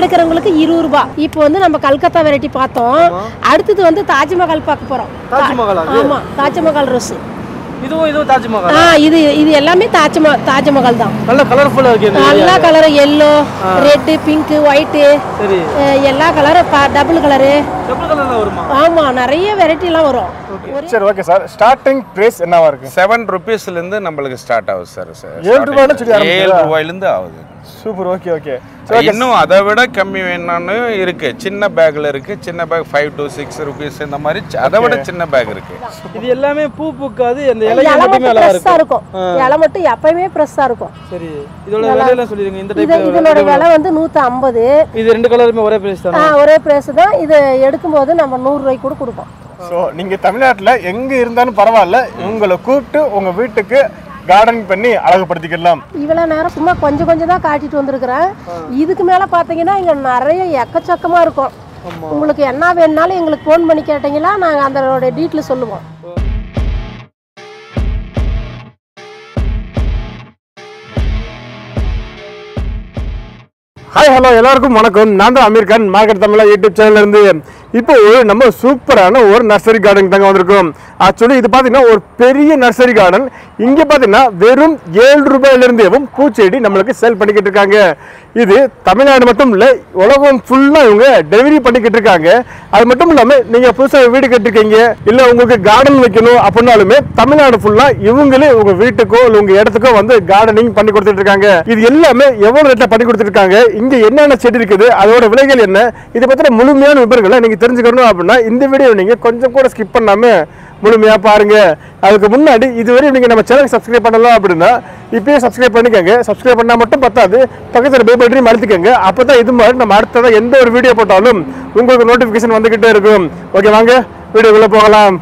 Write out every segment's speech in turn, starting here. எடுக்கிறவங்களுக்கு 20 ரூபாய். இப்போ வந்து நம்ம கல்கத்தா வெரைட்டி பார்த்தோம். அடுத்து வந்து தாஜ்மஹால் பார்க்க போறோம். தாஜ்மஹால் ஆமா, தாஜ்மஹால் ரோஸ். இது தாஜ்மஹால். இது எல்லாமே தாஜ்மஹால் தான். நல்ல கலர்ஃபுல்லா இருக்கு. எல்லா colour yellow, red, pink, white. சரி. எல்லா கலர் டபுள் கலர்ல வருமா? ஆமா, நிறைய வெரைட்டி எல்லாம் வரும். சரி, ஓகே சார். ஸ்டார்டிங் பிரைஸ் என்னவா இருக்கு? 7 ரூபீஸ்ல இருந்து நமக்கு ஸ்டார்ட் ஆகுது சார். 7 ரூபாய்ல சொல்லி ஆரம்பிச்சா 7 ரூபாயில இருந்து ஆகுது. சூப்பர். Okay okay. இன்னும் அதை விட கம்மி வேணும்னு இருக்கு. சின்ன பேக்ல இருக்கு. சின்ன பேக் 5 to 6 ரூபீஸ் இந்த மாதிரி. அதை விட சின்ன பேக் இருக்கு. இது எல்லாமே பூ பூக்காது. அந்த இலை மட்டுமே நல்லா இருக்கும். இலை மட்டும் எப்பவுமே ஃப்ரெஷ்ஷா இருக்கும். சரி, இதோட விலை எல்லாம் சொல்லிடுங்க. இந்த டைப் இதோட விலை வந்து 150. இது ரெண்டு கலருமே ஒரே பிரைஸ் தானா? ஒரே பிரைஸ் தான். இது எடுக்கும்போது நம்ம 100 ரூபாய்க்கு கூட கொடுப்போம். சோ நீங்க தமிழ்நாட்டுல எங்க இருந்தாலும் பரவாயில்ல, உங்களை கூப்பிட்டு உங்க வீட்டுக்கு கார்டன் பண்ணி அழகுபடுத்திக்கலாம். இவ்வளவு நேரம் சும்மா கொஞ்சம் கொஞ்சம் தான் காட்டிட்டு வந்திருக்கிறேன். இதுக்கு மேல பாத்தீங்கன்னா இங்க நிறைய எக்கச்சக்கமா இருக்கும். உங்களுக்கு என்ன வேணும்னாலும் எங்களுக்கு போன் பண்ணி கேட்டீங்களா நாங்க அதோட டீட்டெயில் சொல்லுவோம். ஹாய், ஹலோ, எல்லாருக்கும் வணக்கம். நான் தான் அமீர் கான், மார்க்கெட் தமிழா யூடியூப் சேனல்ல இருந்து. இப்போ நம்ம சூப்பரான ஒரு நர்சரி கார்டனுக்கு தாங்க வந்திருக்கோம். ஆக்சுவலி இது பார்த்தீங்கன்னா ஒரு பெரிய நர்சரி கார்டன். இங்கே பார்த்தீங்கன்னா வெறும் 7 ரூபாயிலிருந்தேவும் பூச்செடி நம்மளுக்கு சேல் பண்ணிக்கிட்டு இருக்காங்க. இது தமிழ்நாடு மட்டும் இல்லை, உலகம் ஃபுல்லாக இவங்க டெலிவரி பண்ணிக்கிட்டு இருக்காங்க. அது மட்டும் இல்லாமல் நீங்கள் புதுசாக வீடு கட்டிருக்கீங்க இல்லை உங்களுக்கு கார்டன் வைக்கணும் அப்படின்னாலுமே தமிழ்நாடு ஃபுல்லாக இவங்களே உங்கள் வீட்டுக்கோ இல்லை உங்கள் இடத்துக்கோ வந்து கார்டனிங் பண்ணி கொடுத்துட்டு இருக்காங்க. இது எல்லாமே எவ்வளோ ரேட்டில் பண்ணி கொடுத்துருக்காங்க, இங்கே என்னென்ன செடி இருக்குது, அதோட விலைகள் என்ன, இதை பற்றின முழுமையான விவரங்களை நீங்கள் தெரிஞ்சுக்கணும் அப்படின்னா இந்த வீடியோ நீங்கள் கொஞ்சம் கூட ஸ்கிப் பண்ணாமல் முழுமையாக பாருங்கள். அதுக்கு முன்னாடி இதுவரை நீங்கள் நம்ம சேனலுக்கு சப்ஸ்கிரைப் பண்ணலாம் அப்படின்னா இப்போயே சப்ஸ்கிரைப் பண்ணிக்கோங்க. சப்ஸ்கிரைப் பண்ணால் மட்டும் பத்தாது, பக்கத்தில் பெல் பட்டனையும் அழுத்திக்கோங்க. அப்போ தான் இது மாதிரி நம்ம அடுத்ததாக எந்த ஒரு வீடியோ போட்டாலும் உங்களுக்கு நோட்டிஃபிகேஷன் வந்துக்கிட்டே இருக்கும். ஓகே, வாங்க வீடியோக்குள்ளே போகலாம்.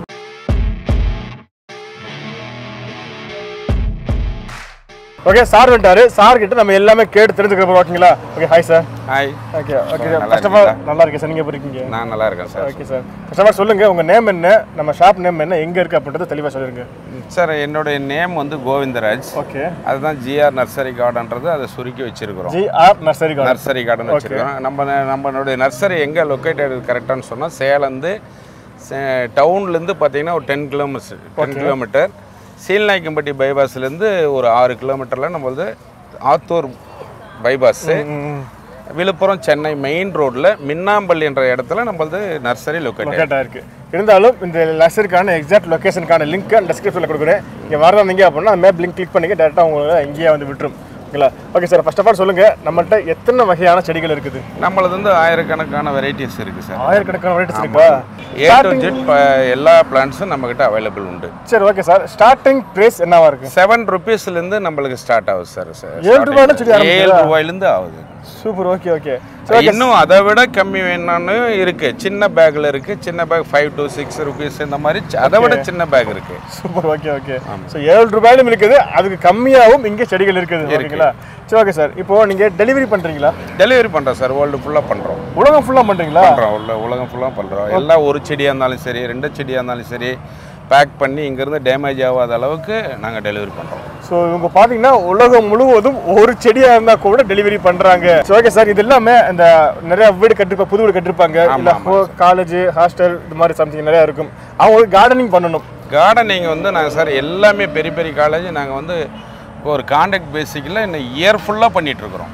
ஓகே, சார் வந்துட்டாரு. சார் கிட்ட நம்ம எல்லாமே கேட்டு தெரிஞ்சுக்கிறப்ப ஓகேங்களா? Okay, hi sir. Hi. Okay okay sir. First of all நல்லா இருக்கேன் சார். நீங்கள் எப்படி இருக்கீங்க? நான் நல்லா இருக்கேன் sir. Okay sir. First of all சொல்லுங்கள், உங்கள் நேம் என்ன, நம்ம ஷாப் நேம் என்ன, எங்கே இருக்குது அப்படின்றத தெளிவாக சொல்லிடுங்க சார். என்னுடைய நேம் வந்து கோவிந்தராஜ். ஓகே, அதுதான் ஜிஆர் நர்சரி கார்டன்றது. அதை சுருக்கி வச்சிருக்கிறோம் GR nursery garden. Nursery garden வச்சுருக்கோம். நம்மளுடைய நர்சரி எங்கே லொக்கேட்டட் கரெக்டானு சொன்னால் சேலந்து டவுன்லேருந்து பார்த்தீங்கன்னா ஒரு 10 கிலோமீட்டர். சீல்நாயக்கம்பட்டி பைபாஸ்லேருந்து ஒரு 6 கிலோமீட்டரில் நம்ம வந்து ஆத்தூர் பைபாஸு, விழுப்புரம் சென்னை மெயின் ரோடில் மின்னாம்பள்ளி என்ற இடத்துல நம்ம வந்து நர்சரி லொக்கேட்டாக இருக்குது. இருந்தாலும் இந்த நர்சரிக்கான எக்ஸாக்ட் லொக்கேஷனுக்கான லிங்க்கை டிஸ்கிரிப்ஷனில் கொடுக்குறேன். இங்கே வரதாங்க அப்படின்னா மேப் லிங்க் கிளிக் பண்ணிக்க டேரெக்டாக உங்களை இங்கேயே வந்து விட்டுரும். Okay sir. First of all சொல்லுங்க, நம்மள்ட்ட எத்தனை வகையான செடிகள் இருக்குது? நம்மளது வந்து 1000கணக்கான வெரைட்டிஸ் இருக்கு சார். 1000கணக்கான வெரைட்டிஸ் இருக்கா? ஏ டு ஜெட் எல்லா பிளான்ட்ஸும் நம்மகிட்ட அவைலபிள் உண்டு. சரி, ஓகே சார். ஸ்டார்டிங் பிரைஸ் என்னவா இருக்கு? 7 ரூபீஸ்ல இருந்து நமக்கு ஸ்டார்ட் ஆகுது சார். 7 ரூபாயில செடி ஆரம்பிக்குது. 7 ரூபாயில இருந்து ஆகுது. சூப்பர். Okay okay. இன்னும் அதை விட கம்மி வேணும்னு இருக்கு. சின்ன பேக்ல இருக்கு. சின்ன பேக் 5 to 6 ரூபீஸ் இந்த மாதிரி. அதை விட சின்ன பேக் இருக்கு. சூப்பர். Okay okay. ஸோ 7 ரூபாயிலும் இருக்குது, அதுக்கு கம்மியாகவும் இங்கே செடிகள் இருக்குது. ஓகேங்களா? சரி, ஓகே சார். இப்போ நீங்க டெலிவரி பண்றீங்களா? டெலிவரி பண்றோம் சார். வேர்ல்டு ஃபுல்லா பண்றோம். உலகம் ஃபுல்லா பண்றீங்களா? உலகம் ஃபுல்லா பண்றோம். எல்லா ஒரு செடியா இருந்தாலும் சரி, 2 செடியா இருந்தாலும் சரி, பேக் பண்ணி இங்கேருந்து டேமேஜ் ஆகாத அளவுக்கு நாங்கள் டெலிவரி பண்ணுறோம். ஸோ இவங்க பார்த்தீங்கன்னா உலகம் முழுவதும் ஒரு செடியாக இருந்தால் கூட டெலிவரி பண்ணுறாங்க. Okay sir. இது எல்லாமே இந்த நிறையா வீடு கட்டிருப்பா, புது வீடு கட்டிருப்பாங்க, இல்லை காலேஜ் ஹாஸ்டல் இது மாதிரி சம்திங் நிறையா இருக்கும். அவங்களுக்கு கார்டனிங் பண்ணணும். கார்டனிங் வந்து நாங்கள் சார் எல்லாமே பெரிய பெரிய காலேஜ் நாங்கள் வந்து ஒரு கான்ட்ராக்ட் பேசிக்கில் இன்னும் இயர் ஃபுல்லாக பண்ணிகிட்ருக்குறோம்.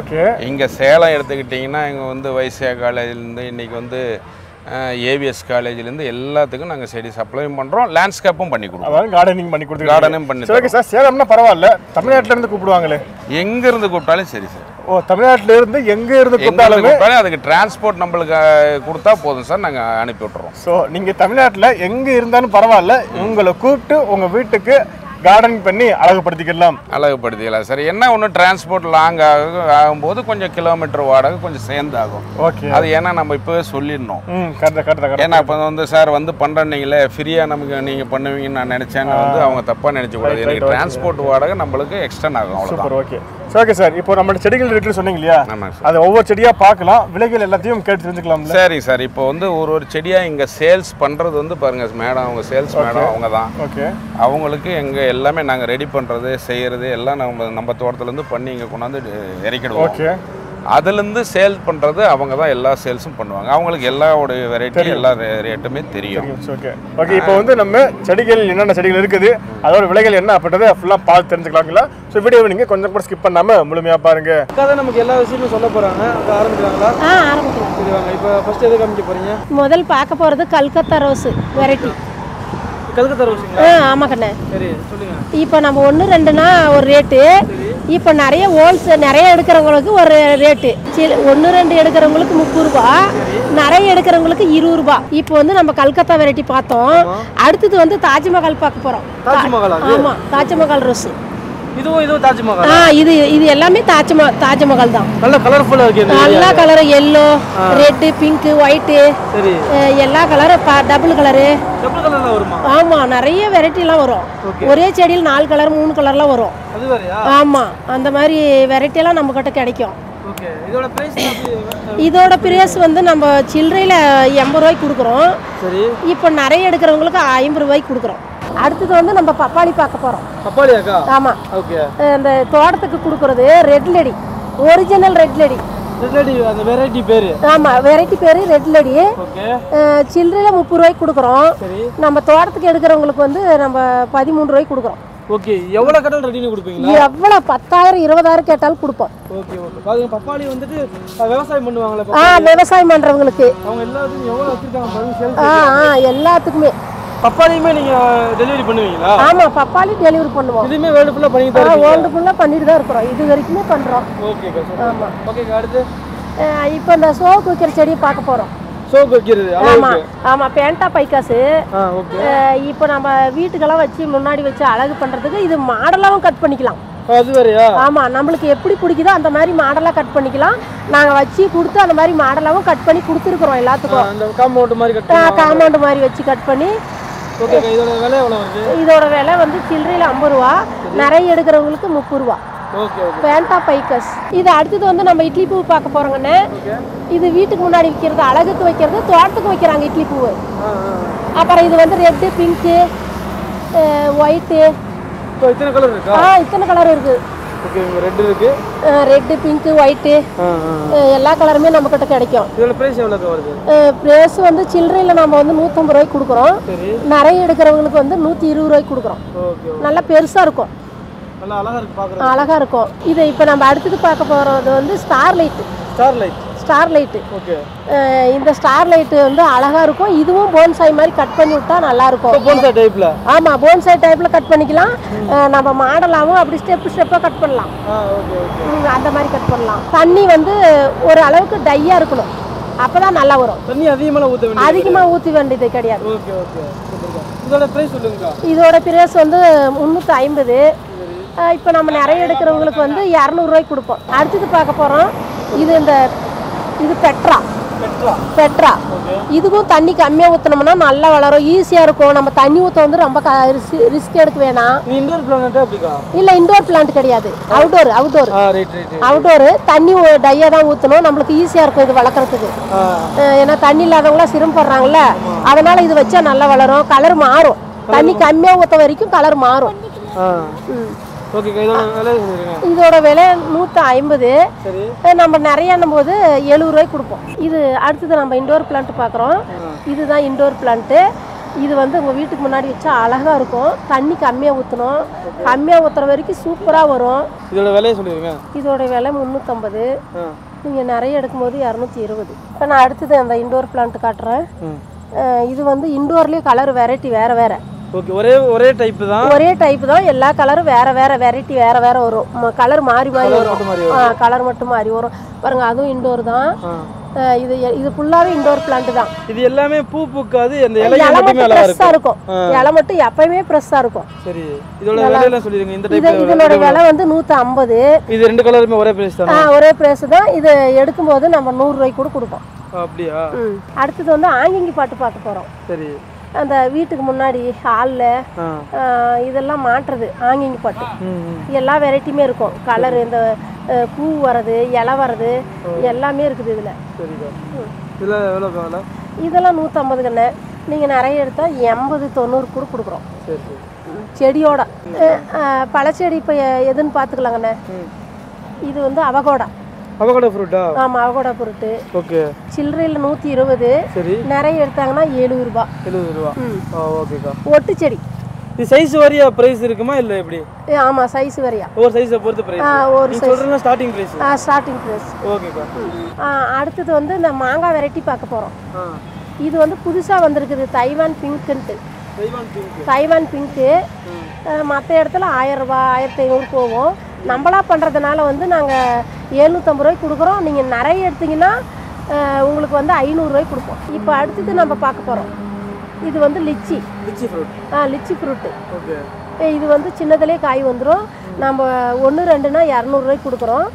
ஓகே, இங்கே சேலம் எடுத்துக்கிட்டிங்கன்னா இங்கே வந்து வைசியா காலேஜ்லேருந்து இன்றைக்கி வந்து ஏவிஎஸ் காலேஜ்லேருந்து எல்லாத்துக்கும் நாங்கள் செடி சப்ளையும் பண்ணுறோம். லேண்ட்ஸ்கேப்பும் பண்ணி கொடுக்குறோம். அதாவது கார்டனிங் பண்ணி கொடுத்து கார்டனும் பண்ணி. Okay sir. சேலம்னா பரவாயில்ல, தமிழ்நாட்டிலேருந்து கூப்பிடுவாங்களே, எங்கேருந்து கூப்பிட்டாலும் சரி சார். ஓ, தமிழ்நாட்டிலேருந்து எங்கேருந்து கூப்பிட்டாலும் அதுக்கு டிரான்ஸ்போர்ட் நம்மளுக்கு கொடுத்தா போதும் சார், நாங்கள் அனுப்பி விட்டுறோம். ஸோ நீங்கள் தமிழ்நாட்டில் எங்கே இருந்தாலும் பரவாயில்ல, உங்களை கூப்பிட்டு உங்கள் வீட்டுக்கு கார்டன் பண்ணி அழகுபடுத்திக்கலாம். அழகுபடுத்திக்கலாம் சார். என்ன ஒன்று டிரான்ஸ்போர்ட் லாங் ஆகும்போது கொஞ்சம் கிலோமீட்டர் வாடகை கொஞ்சம் சேர்ந்து ஆகும். ஓகே, அது ஏன்னா நம்ம இப்போவே சொல்லிடணும். ஏன்னா இப்போ வந்து சார் வந்து பண்ணுறீங்களே ஃப்ரீயாக நமக்கு நீங்கள் பண்ணுவீங்கன்னு நான் நினச்சேன்னு வந்து அவங்க தப்பாக நினச்சக்கூடாது. எனக்கு டிரான்ஸ்போர்ட் வாடகை நம்மளுக்கு எக்ஸ்டன் ஆகும். அவ்வளோ. Okay okay sir. இப்போ நம்மளோட செடிகள் இருக்குன்னு சொன்னீங்க இல்லையா, அது ஒவ்வொரு செடியாக பார்க்கலாம், விலைகள் எல்லாத்தையும் கேட்டு தெரிஞ்சுக்கலாம். சரி சார். இப்போ வந்து ஒரு செடியாக இங்கே சேல்ஸ் பண்ணுறது வந்து பாருங்கள் மேடம், அவங்க சேல்ஸ் மேடம் அவங்க தான். ஓகே, அவங்களுக்கு எங்கள் எல்லாமே நாங்கள் ரெடி பண்ணுறது செய்கிறது எல்லாம் நம்ம தோட்டத்துலேருந்து பண்ணி இங்கே கொண்டாந்து இறக்கிடுவோம். ஓகே, அதிலிருந்து சேல் பண்ணுறது அவங்க தான் எல்லா சேல்ஸும் பண்ணுவாங்க. அவங்களுக்கு எல்லாவோடைய வெரைட்டி எல்லா ரேட்டுமே தெரியும். ஓகே ஓகே, இப்போ வந்து நம்ம செடிகள் என்னென்ன செடிகள் இருக்குது, அதோட விலைகள் என்ன அப்படின்றத ஃபுல்லாக பார்த்து தெரிஞ்சுக்கலாங்களா? ஸோ வீடியோவை நீங்கள் கொஞ்சம் கூட ஸ்கிப் பண்ணாமல் முழுமையாக பாருங்கள். அதான் நமக்கு எல்லா விஷயமும் சொல்ல போகிறாங்க. அப்போ ஆரம்பிக்கிறாங்களா? ஆரம்பிக்கலாம். சரிவாங்க, இப்போ ஃபஸ்ட்டு எது காமிக்க போகிறீங்க? முதல் பார்க்க போகிறது கல்கத்தா ரோஸு வெரைட்டி. கல்கத்தா ரோஸுங்களா? ஆமாம் கண்ணே. சரி சொல்லுங்கள். இப்போ நம்ம ஒன்று ரெண்டுனா ஒரு ரேட்டு, இப்போ நிறைய ஹோல்ஸ் நிறைய எடுக்கிறவங்களுக்கு ஒரு ரேட்டு. சரி, ஒன்று ரெண்டு எடுக்கிறவங்களுக்கு 30 ரூபா, நிறைய எடுக்கிறவங்களுக்கு 20 ரூபா. இப்போ வந்து நம்ம கல்கத்தா வெரைட்டி பார்த்தோம். அடுத்தது வந்து தாஜ்மஹால் பார்க்க போகிறோம். தாஜ்மஹால்? ஆமாம், தாஜ்மஹால் ரோஸ். இதுவும் இதுவும் தாஜ்மஹால்? ஆ, இது இது எல்லாமே தாஜ்மஹால் தான். நல்ல கலர்ஃபுல்லாக இருக்குது. எல்லா கலரும் எல்லோ, ரெட்டு, பிங்க்கு, ஒயிட்டு, எல்லா கலரும். Double colour? டபுள் கலரில் வருமா? ஆமாம், நிறைய வெரைட்டிலாம் வரும். ஒரே செடியில் 4 கலர் 3 கலர்லாம் வரும். ஆமாம், அந்த மாதிரி வெரைட்டியெல்லாம் நம்மக்கிட்ட கிடைக்கும். இதோட பிரைஸ் வந்து நம்ம சில்லறையில் 80 ரூபாய்க்கு கொடுக்குறோம். சரி, இப்போ நிறைய எடுக்கிறவங்களுக்கு 50 ரூபாய்க்கு கொடுக்குறோம். அடுத்தது வந்து நம்ம பப்பாளி பார்க்க போகிறோம். பப்பாளியாக்கா? ஆமாம். ஓகே, இந்த தோட்டத்துக்கு கொடுக்குறது red lady, original red lady. Red lady அந்த வெரைட்டி பேர்? ஆமாம், வெரைட்டி பேர் ரெட் லெடி. ஓகே, சில்லறையில் 30 ரூபாய்க்கு கொடுக்குறோம். நம்ம தோட்டத்துக்கு எடுக்கிறவங்களுக்கு வந்து நம்ம 13 ரூபாய்க்கு கொடுக்குறோம். ஓகே, எவ்வளோ கேட்டாலும் ரெடினு கொடுப்பீங்களா? எவ்வளோ 10,000 20,000 கேட்டாலும் கொடுப்போம். ஓகே ஓகே, பாருங்க பப்பாளி வந்துட்டு வியாபாரம் பண்ணுவாங்களே. ஆ, வியாபாரம் பண்ணுறவங்களுக்கு அவங்க எல்லாத்துக்கும் எவ்வளோ வச்சிருக்காங்க பாருங்க சேல். ஆ ஆ, எல்லாத்துக்குமே பப்பாளியுமே நீங்க டெலிவரி பண்ணுவீங்களா? ஆமா, பப்பாளி டெலிவரி பண்ணுவோம். இதுமே வேர்ல்ட் ஃபுல்லா பண்ணிட்டு தான் இருக்கோம். வேர்ல்ட் ஃபுல்லா பண்ணிட்டு தான் இருக்கோம், இது வரைக்குமே பண்றோம். Okay okay. ஆமா ஓகே, அடுத்து இப்போ இந்த சோக்கு வைக்கிற செடியை பார்க்க போறோம். சோக்கு வைக்கிறது? ஆமா ஆமா, பேண்டா பைக்காஸ். ஓகே, இப்போ நம்ம வீட்டுக்கெல்லாம் வச்சு முன்னாடி வச்சு அழகு பண்றதுக்கு இது மாடலாவும் கட் பண்ணிக்கலாம். அதுவரையா? ஆமா, நம்மளுக்கு எப்படி பிடிக்குதோ அந்த மாதிரி மாடலா கட் பண்ணிக்கலாம். நாங்க வச்சு கொடுத்து அந்த மாதிரி மாடலாவும் கட் பண்ணி கொடுத்துருக்குறோம் எல்லாத்துக்கும். அந்த காம்பவுண்ட் மாதிரி கட் பண்ணி காம்பவுண்ட் மாதிரி வச்சு கட் பண்ணி. ஓகே, இதோட விலை எவ்வளவு வருது? இதோட விலை வந்து சில்லறையில 50 ரூபா, நிறைய எடுக்கிறவங்களுக்கு 30 ரூபா. ஓகே ஓகே, பேண்டா பைக்கஸ். இது அடுத்து வந்து நம்ம இட்லி பூ பார்க்க போறோங்கண்ணே. இது வீட்டுக்கு முன்னாடி விற்கிறது, அழகுக்கு வைக்கிறது, தோட்டத்துக்கு வைக்கிறாங்க இட்லி பூ. அப்புறம் இது வந்து ரெட்டு, பிங்க்கு, ஒயிட்டு, இத்தனை கலர் இருக்கு. ஆ, இத்தனை கலர் இருக்கு. ஓகே, ரெட் இருக்கு, ரெட், பிங்க், ஒயிட், எல்லா கலருமே நம்ம கிட்ட கிடைக்கும். இதோட பிரைஸ் எவ்வளவு வருது? பிரைஸ் வந்து சில்லறையில நம்ம வந்து 150 ரூபாய்க்கு கொடுக்குறோம். நிறைய எடுக்கிறவங்களுக்கு வந்து 120 ரூபாய்க்கு கொடுக்குறோம். ஓகே, நல்லா பெருசா இருக்கும், நல்லா அழகா இருக்கு பாக்குறது. அழகா இருக்கும். இது இப்போ நம்ம அடுத்து பார்க்க போறது வந்து ஸ்டார்லைட். ஸ்டார்லைட்? ஸ்டார்லைட். ஓகே, இந்த ஸ்டார்லைட் வந்து அழகா இருக்கும். இதுவும் போன்சாய் மாதிரி கட் பண்ணி விட்டா நல்லா இருக்கும். போன்சாய் டைப்ல? ஆமா, போன்சாய் டைப்ல கட் பண்ணிக்கலாம். நம்ம மாடலாவும் அப்படி ஸ்டெப் ஸ்டெப்பா கட் பண்ணலாம். ஓகே ஓகே, அந்த மாதிரி கட் பண்ணலாம். தண்ணி வந்து ஒரு அளவுக்கு டையா இருக்கணும், அப்பதான் நல்லா வரும். தண்ணி அதிகமா ஊத்த வேண்டியது கிடையாது. ஓகே ஓகே, இதோட பிரைஸ் சொல்லுங்க. இதோட பிரைஸ் வந்து 350. இப்போ நம்ம நிறைய எடுக்கிறவங்களுக்கு வந்து 200 ரூபாய்க்கு கொடுப்போம். அடுத்தது பார்க்க போறோம். இது இந்த இது பெட்ரா. பெட்ரா இதுவும் தண்ணி கம்மியா ஊத்தினோம்னா நல்லா வளரும், ஈஸியா இருக்கும். நம்ம தண்ணி ஊத்த வந்து ரொம்ப ரிஸ்க் எடுக்க வேணாம். இன்டோர் பிளான்ட் இல்ல, இன்டோர் பிளான்ட் கிடையாது, அவுட்டோர். அவுட்டோர் அவுட்டோர் தண்ணி டையா தான் ஊத்தணும், நம்மளுக்கு ஈஸியா இருக்கும் இது வளர்க்கறதுக்கு. ஏன்னா தண்ணி இல்லாதவங்களா சிரமப்படுறாங்கல்ல, அதனால இது வச்சா நல்லா வளரும். கலர் மாறும், தண்ணி கம்மியா ஊத்த வரைக்கும் கலர் மாறும். இதோட விலை 150. நம்ம நிறைய போது 70 ரூபாய்க்கு கொடுப்போம். இது அடுத்தது நம்ம இன்டோர் பிளான்ட் பார்க்குறோம். இதுதான் இன்டோர் பிளான்ட்டு. இது வந்து உங்கள் வீட்டுக்கு முன்னாடி வச்சா அழகாக இருக்கும். தண்ணி கம்மியாக ஊற்றணும், கம்மியாக ஊற்றுற வரைக்கும் சூப்பராக வரும். இதோட விலையை சொல்லிடுங்க. இதோட விலை 350. நீங்கள் நிறைய எடுக்கும்போது 220. இப்போ நான் அடுத்தது அந்த இன்டோர் பிளான்ட் காட்டுறேன். இது வந்து இன்டோர்லேயே கலர் வெரைட்டி வேறு வேறு. ஓகே, ஒரே டைப் தான். ஒரே டைப் தான், எல்லா கலரும் வேற வேற வெரைட்டி வேற வேற வரும். கலர் மாறி மாறி வரும். ஆ, கலர் மட்டும் மாறி வரும் பாருங்க. அதுவும் இன்டோர் தான். இது இது ஃபுல்லாவே இன்டோர் பிளான்ட் தான். இது எல்லாமே பூ பூக்காது, அந்த இலை மட்டும் ஃப்ரெஷ்ஷா இருக்கும். இலை மட்டும் எப்பவுமே ஃப்ரெஷ்ஷா இருக்கும். சரி, இதோட விலை எல்லாம் சொல்லிடுங்க. இந்த டைப் இதோட விலை வந்து 150. இது ரெண்டு கலருமே ஒரே பிரைஸ் தான். ஆ, ஒரே பிரைஸ் தான். இது எடுக்கும்போது நம்ம 100 ரூபாய்க்கு கூட கொடுப்போம். அப்படியா? அடுத்து வந்து ஆங்கிங்கி பாட்டு பார்க்க போறோம். சரி, அந்த வீட்டுக்கு முன்னாடி ஹாலில் இதெல்லாம் மாட்டுறது ஆங்கிங்கி பாட்டு. எல்லா வெரைட்டியுமே இருக்கும், கலர், இந்த பூ வர்றது, இலை வர்றது, எல்லாமே இருக்குது இதில். இதெல்லாம் 150 கண்ணு. நீங்கள் நிறைய எடுத்தால் 80 90 கூட கொடுக்குறோம். செடியோட பழச்செடி இப்போ எதுன்னு பார்த்துக்கலாங்கண்ணே. இது வந்து அவகோடா. avocado fruit ah ஆமா avocado fruit okay சில்றையில 120 சரி நிறைய எடுத்தாங்கனா 70 ரூபாய் 70 ரூபாய் ஓகே கா ஒட்டு செடி இது சைஸ் வரையா பிரைஸ் இருக்குமா இல்ல எப்படி ஆமா சைஸ் வரையா ஒரு சைஸை பொறுத்து பிரைஸ் நீ சொல்றனா starting price starting price okay கா அடுத்து வந்து இந்த மாங்காய் வெரைட்டி பார்க்க போறோம் இது வந்து புதுசா வந்திருக்குது தைவான் பிங்க் ன்னு தைவான் பிங்க் மற்ற இடத்துல 1000 ரூபாய் 1500 போவோம் நம்மளா பண்றதுனால வந்து நாங்க 750 ரூபாய் குடுக்குறோம் நீங்க நிறைய எடுத்தீங்கன்னா உங்களுக்கு வந்து 500 ரூபாய் கொடுப்போம் இப்போ அடுத்து நம்ம பார்க்க போறோம் இது வந்து lychee lychee fruit lychee fruit okay இது வந்து சின்னதுலயே காய் வந்துரும் நம்ம 1 2 னா 200 ரூபாய் குடுக்குறோம்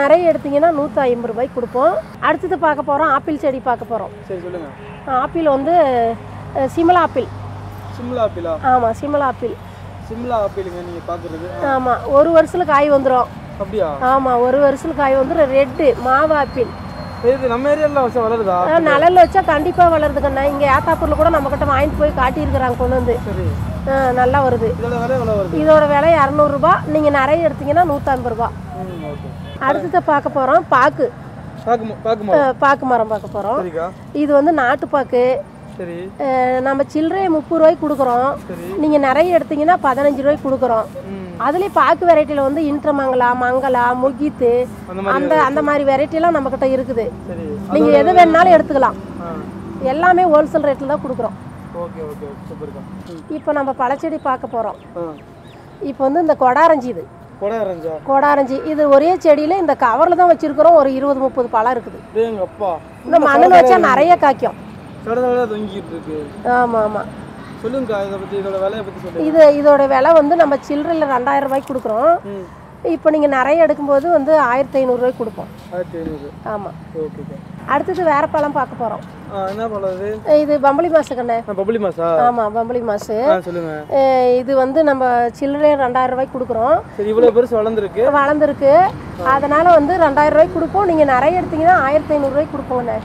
நிறைய எடுத்தீங்கன்னா 150 ரூபாய் கொடுப்போம் அடுத்து பார்க்க போறோம் ஆப்பிள் செடி பார்க்க போறோம் சரி சொல்லுங்க ஆப்பிள் வந்து சிமலா ஆப்பிள் ஆமா சிமலா ஆப்பிள்ங்க நீங்க பாக்குறது ஆமா ஒரு வருஷத்துல காய் வந்துரும் அப்படியே ஆமா ஒரு வருஷத்துல காய் வந்துரும் ரெட் மாவா ஆப்பிள் இது நம்ம ஏரியால வளருதா நல்லல வச்சா கண்டிப்பா வளருதுன்னா இங்க ஏத்தாப்பூர்ல கூட நம்மகிட்ட வாங்கிட்டு போய் காட்டி இருக்காங்க கொண்டு வந்து சரி நல்லா வருது இதோட விலை 200 ரூபாய் நீங்க நிறைய எடுத்தீங்கன்னா 150 ரூபாய் ஓகே அடுத்து பார்க்க போறோம் பாக்கு மரம் பார்க்க போறோம் சரிங்க இது வந்து நாட்டு பாக்கு சரி நம்ம சில்றை 30 ரூபாய் குடுக்குறோம் நீங்க நிறைய எடுத்தீங்கன்னா 15 ரூபாய் குடுக்குறோம் அதுலயே பாக்கு வெரைட்டில வந்து இன்ட்ரமங்கலா மங்கலா முகித்து அந்த அந்த மாதிரி வெரைட்டி எல்லாம் நம்மகிட்ட இருக்குது சரி நீங்க எது வேணாலும் எடுத்துக்கலாம் எல்லாமே ஹோல்சேல் ரேட்ல தான் குடுக்குறோம் ஓகே ஓகே சூப்பர் கா இப்போ நம்ம பழச்செடி பார்க்க போறோம் இப்போ வந்து இந்த கொடாரஞ்சி இது கொடாரஞ்சி இது ஒரே செடியில இந்த கவர்ல தான் வச்சிருக்கோம் ஒரு 20 30 பழம் இருக்குது ஏங்கப்பா இந்த மண்ணுல வச்சா நிறைய காய்க்கும் ஆமா ஆமா சொல்லுங்க இத பத்தி இதோட விலை பத்தி சொல்லுங்க இது இதோட விலை வந்து நம்ம சில்றையில 2000 ரூபாய்க்கு கொடுக்கிறோம் இப்போ நீங்க நிறைய எடுக்கும்போது வந்து 1500 ரூபாய்க்கு கொடுப்போம் 1500 ஆமா ஓகே அடுத்து வேற பழம் பார்க்க போறோம் என்ன பழம் இது இது பம்பளி மாசுகண்ணே பம்பளி மாசா ஆமா பம்பளி மாசு சொல்லுங்க இது வந்து நம்ம சில்றையில 2000 ரூபாய்க்கு கொடுக்கிறோம் சரி இவ்வளவு பெருசு வளர்ந்திருக்கு அதனால வந்து 2000 ரூபாய் கொடுப்போம் நீங்க நிறைய எடுத்தீங்கன்னா 1500 ரூபாய் கொடுப்போம்ண்ணே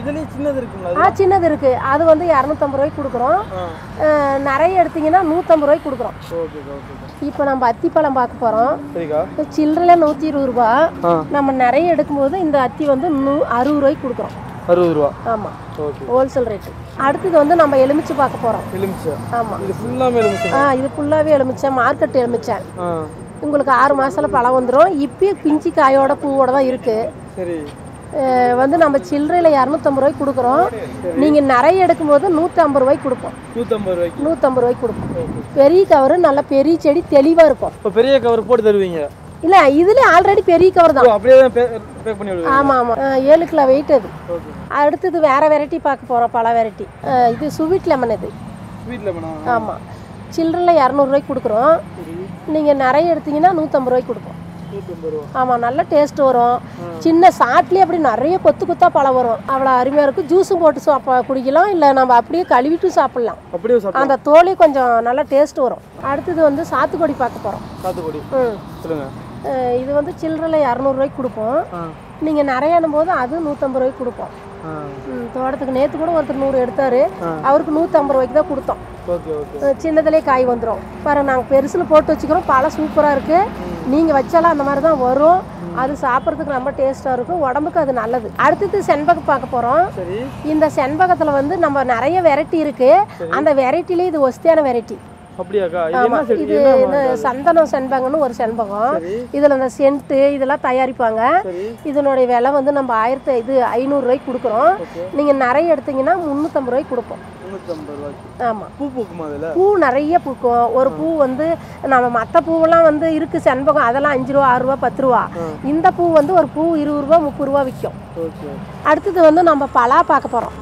இதுலயே சின்னது இருக்குங்களா சின்னது இருக்கு அது வந்து 250 ரூபாய் கொடுக்கிறோம் நிறைய எடுத்தீங்கன்னா 150 ரூபாய் கொடுக்கிறோம் ஓகே ஓகே இப்போ நம்ம அத்தி பழம் பார்க்க போறோம் சரிக்கா சில்றையில 120 ரூபாய் நம்ம நிறைய எடுக்கும்போது இந்த அத்தி வந்து 160 ரூபாய் கொடுக்கிறோம் 60 ரூபாய் ஆமா ஓகே ஹோல்சேல் ரேட் அடுத்து வந்து நம்ம எலுமிச்சை பார்க்க போறோம் எலுமிச்சை ஆமா இது ஃபுல்லாவே எலுமிச்சை இது ஃபுல்லாவே எலுமிச்சை மார்க்கெட் எலுமிச்சை உங்களுக்கு 6 மாசல பழம் வந்துரும் இப்பயே பிஞ்சி காயோட பூவோட தான் இருக்கு சரி வந்து நம்ம சில்றையில 250 ரூபாய் குடுக்குறோம் நீங்க நிறைய எடுக்கும்போது 150 ரூபாய் கொடுப்போம் 150 ரூபாய் கொடுப்போம் பெரிய கவர் நல்ல பெரிய செடி தெளிவா இருக்கும் இப்போ பெரிய கவர் போட்டு தருவீங்க இல்ல இதுல ஆல்ரெடி பெரிய கவர் தான் அப்படியே பேக் பண்ணி விடுங்க ஆமா ஆமா 7 கிலோ weight அது ஓகே அடுத்து வேற வெரைட்டி பார்க்க போறோம் பல வெரைட்டி இது ஸ்வீட் லெமன் இது ஸ்வீட் லெமனா ஆமா சில்றையில 200 ரூபாய் குடுக்குறோம் நீங்க நிறைய எடுத்தீங்கன்னா 150 ரூபாய் கொடுப்போம் 150 ரூபாய் ஆமா நல்ல டேஸ்ட் வரும் சின்ன சாட்லயே அப்படி நிறைய கொத்து கொத்தா பழம் வரும் அவ்வளவு அருமையா இருக்கு ஜூஸ் போட்டு குடிக்கலாம் இல்ல நம்ம அப்படியே கழுவிட்டு சாப்பிடலாம் அப்படியே சாப்பிடலாம் அந்த தோலி கொஞ்சம் நல்ல டேஸ்ட் வரும் அடுத்து வந்து சாத்துக்கொடி பார்க்க போறோம் சாத்துக்கொடி சொல்லுங்க இது வந்து சில்றையில 200 ரூபாய் கொடுப்போம் நீங்க நிறைய அனும்போது அது 150 ரூபாய் கொடுப்போம் தோட்டத்துக்கு நேத்து கூட ஒருத்தர் 100 எடுத்தாரு அவருக்கு 150 ரூபாய்க்கு தான் கொடுத்தோம் ஓகே ஓகே சின்னதுலயே காய் வந்துரும் பாரு நாங்க பெருசுல போட்டு வச்சுக்கிறோம் பழம் சூப்பரா இருக்கு நீங்க வச்சாலும் அந்த மாதிரி தான் வரும் அது சாப்பிட்றதுக்கு ரொம்ப டேஸ்டா இருக்கும் உடம்புக்கு அது நல்லது அடுத்து செண்பகம் பார்க்க போறோம் இந்த செண்பகத்துல வந்து நம்ம நிறைய வெரைட்டி இருக்கு அந்த வெரைட்டிலேயே இது ஒஸ்தியான வெரைட்டி அப்படியாக்கா இது என்ன செடி இது சந்தனம் செண்பகம்னு ஒரு செண்பகம் இதுல அந்த சென்ட் இதெல்லாம் தயாரிப்பாங்க இதனுடைய விலை வந்து நம்ம 1500 ரூபாய் குடுக்குறோம் நீங்க நிறைய எடுத்தீங்கன்னா 350 ரூபாய் கொடுப்போம் 350 ரூபாய் ஆமா பூ பூக்குமா அதுல பூ நிறைய பூக்கும் ஒரு பூ வந்து நம்ம மத்த பூவெல்லாம் வந்து இருக்கு செண்பகம் அதெல்லாம் 5 ரூபாய் 6 ரூபாய் 10 ரூபாய் இந்த பூ வந்து ஒரு பூ 20 ரூபாய் 30 ரூபாய் விற்கும் ஓகே அடுத்து வந்து நம்ம பலா பார்க்க போறோம்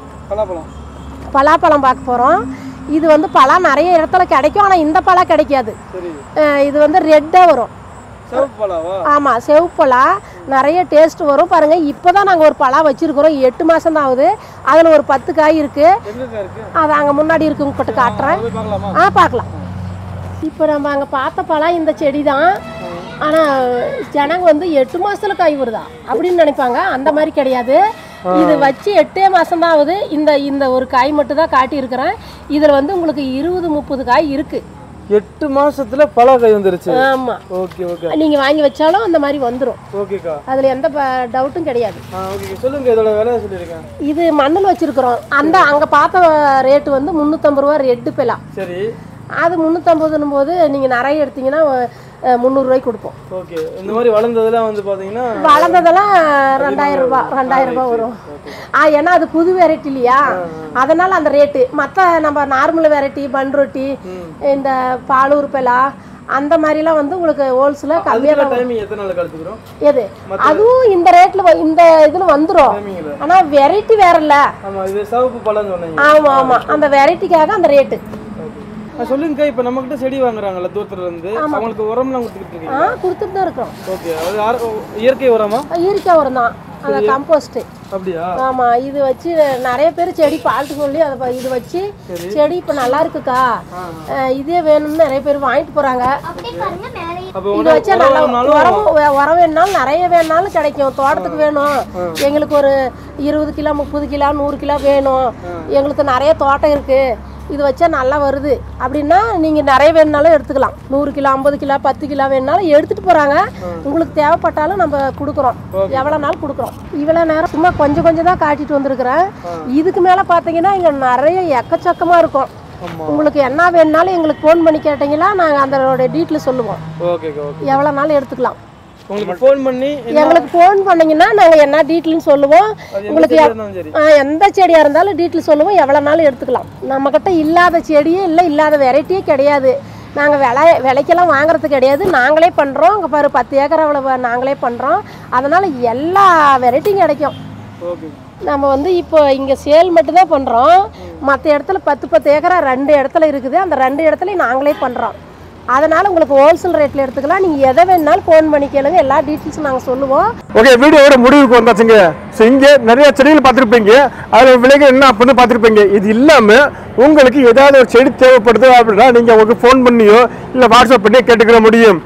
பலாப்பழம் பார்க்க போறோம் இது வந்து பழம் நிறைய இடத்துல கிடைக்கும் ஆனா இந்த பழம் கிடைக்காது இது வந்து ரெட்டா வரும் ஆமா செவப்பழா நிறைய டேஸ்ட் வரும் பாருங்க இப்பதான் நாங்க ஒரு பழம் வச்சிருக்கிறோம் 8 மாசம் தான் ஆகுது அதுல ஒரு 10 காய் இருக்கு அது அங்க முன்னாடி இருக்கு உங்ககிட்ட காட்டுறேன் பாக்கலாம் இப்ப நம்ம அங்க பார்த்த பழம் இந்த செடிதான் ஆனா ஜனங்க வந்து 8 மாசத்துல காய் வருதா அப்படின்னு நினைப்பாங்க அந்த மாதிரி கிடையாது இது வச்சு 8 மாசம் தான் ஆகுது இந்த ஒரு காய் மட்டும் தான் காட்டி இருக்கிறேன் இதில் வந்து உங்களுக்கு 20 30 காய் இருக்கு 8 மாசத்துல பழ கை வந்துருச்சு. ஆமா. Okay okay. நீங்க வாங்கி வச்சாலும் அந்த மாதிரி வந்துரும். ஓகேக்கா. அதுல எந்த டவுட்டும் கிடையாது. ஓகே சொல்லுங்க இதோட விலை சொல்லிருக்கேன். இது மண்ணல வச்சிருக்கோம். அந்த அங்க பார்த்த ரேட் வந்து 350 ரூபாய் ரெட் பலா. சரி. அது 350 னும் போது நீங்க நிறைய எடுத்தீங்கனா 300 ரூபாய் கொடுப்போம். ஓகே. இந்த மாதிரி வளந்ததெல்லாம் வந்து பாத்தீங்கன்னா வளந்ததெல்லாம் 2000 ரூபாய் 2000 ரூபாய் வரும். ஏன்னா அது புது வெரைட்டி இல்லையா, அதனால அந்த ரேட்டு. மற்ற நம்ம நார்மல் வெரைட்டி பன் ரொட்டி இந்த பாலூர் பலா அந்த மாதிரிலாம் வந்து உங்களுக்கு ஹோல்ஸ்ல கம்மியான டைமிங் எத்தனை நாள் கழிச்சுறோம் எது அதுவும் இந்த ரேட்ல இந்த இதுல வந்துரும். ஆனா வெரைட்டி வேற இல்ல. ஆமா இது சவுப்பு பழம் சொன்னீங்க. ஆமா ஆமா அந்த வெரைட்டிக்காக அந்த ரேட் சொல்லுங்க. இப்ப நம்ம கிட்ட செடி வாங்குறாங்கல தூரத்துல இருந்து, அவங்களுக்கு உரம்லாம் கொடுத்துட்டு இருக்கீங்க? கொடுத்துட்டு தான் இருக்கோம். ஓகே. அது இயற்கை உரமா? இயற்கை உரம்தான். அந்த காம்போஸ்ட். அப்படியா? ஆமா இது வச்சு நிறைய பேர் செடி பால்ட் சொல்லி அத இது வச்சு செடி இப்ப நல்லா இருக்குக்கா இதே வேணும்னு நிறைய பேர் வாங்கிட்டு போறாங்க. அப்படியே பாருங்க மேலே. இது வச்சா நல்லா உரம் வேணாலும் நிறைய வேணாலும் கிடைக்கும். தோட்டத்துக்கு வேணும் எங்களுக்கு ஒரு 20 கிலோ 30 கிலோ 100 கிலோ வேணும் எங்களுக்கு, நிறைய தோட்டம் இருக்கு இது வச்சா நல்லா வருது அப்படின்னா நீங்க நிறைய வேணுனாலும் எடுத்துக்கலாம். 100 கிலோ 50 கிலோ 10 கிலோ வேணுனாலும் எடுத்துட்டு போறாங்க. உங்களுக்கு தேவைப்பட்டாலும் நம்ம கொடுக்குறோம், எவ்வளவு நாள் கொடுக்குறோம். இவ்வளவு நேரம் சும்மா கொஞ்சம் கொஞ்சம் தான் காட்டிட்டு வந்திருக்கிறேன். இதுக்கு மேல பாத்தீங்கன்னா இங்க நிறைய எக்கச்சக்கமா இருக்கும். உங்களுக்கு என்ன வேணுனாலும் எங்களுக்கு போன் பண்ணி கேட்டீங்கன்னா நாங்க அதோட டீட்டெயில் சொல்லுவோம். எவ்வளவு நாள் எடுத்துக்கலாம். எங்களுக்கு போன் பண்ணீங்கன்னா நாங்க என்ன டீட்டெயில் சொல்லுவோம். உங்களுக்கு எந்த செடியா இருந்தாலும் டீட்டெயில் சொல்லுவோம், எவ்வளவு நாள் எடுத்துக்கலாம். நம்ம கிட்ட இல்லாத செடியே இல்லை, இல்லாத வெரைட்டியே கிடையாது. நாங்க விலைக்கெல்லாம் வாங்குறது கிடையாது, நாங்களே பண்றோம். அங்க பாரு 10 ஏக்கர் அவ்வளவு நாங்களே பண்றோம். அதனால எல்லா வெரைட்டியும் கிடைக்கும். நம்ம வந்து இப்போ இங்க சேல் மட்டும் தான் பண்றோம். மற்ற இடத்துல 10 ஏக்கரா 2 இடத்துல இருக்குது. அந்த 2 இடத்துல நாங்களே பண்றோம். அதனால உங்களுக்கு ஹோல்சேல் ரேட்ல எடுத்துக்கலாம். நீங்க எதை வேணாலும் ஃபோன் பண்ணி கேளுங்க, எல்லா டீடைல்ஸும் நாங்க சொல்லுவோம். ஓகே, வீடியோவோட முடிவுக்கு வந்தாச்சுங்க. ஸோ இங்கே நிறைய செடிகள் பார்த்துருப்பீங்க, அதில் விலைகள் என்ன அப்படின்னு பார்த்துருப்பீங்க. இது இல்லாமல் உங்களுக்கு ஏதாவது ஒரு செடி தேவைப்படுது அப்படின்னா நீங்கள் உங்களுக்கு ஃபோன் பண்ணியோ இல்லை வாட்ஸ்அப் பண்ணியோ கேட்டுக்கிற முடியும்.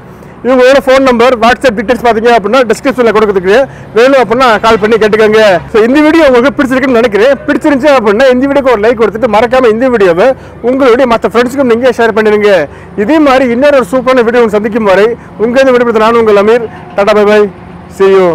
இவங்களோட ஃபோன் நம்பர் வாட்ஸ்அப் டீட்டெயில்ஸ் பார்த்தீங்க அப்படின்னா டிஸ்கிரிப்ஷனில் கொடுக்குறதுக்கு வேணும் அப்படின்னா கால் பண்ணி கேட்டுக்கோங்க. ஸோ இந்த வீடியோ உங்களுக்கு பிடிச்சிருக்குன்னு நினைக்கிறேன். பிடிச்சிருந்துச்சு அப்படின்னா இந்த வீடியோக்கு ஒரு லைக் கொடுத்துட்டு மறக்காமல் இந்த வீடியோவை உங்களுடைய மற்ற ஃப்ரெண்ட்ஸுக்கும் நீங்கள் ஷேர் பண்ணிடுங்க. இதே மாதிரி இன்னொரு சூப்பரான வீடியோ சந்திக்கும் வரை உங்கள் இந்த வீடியோ நான் உங்கள் Amir. Tata bye bye. See you.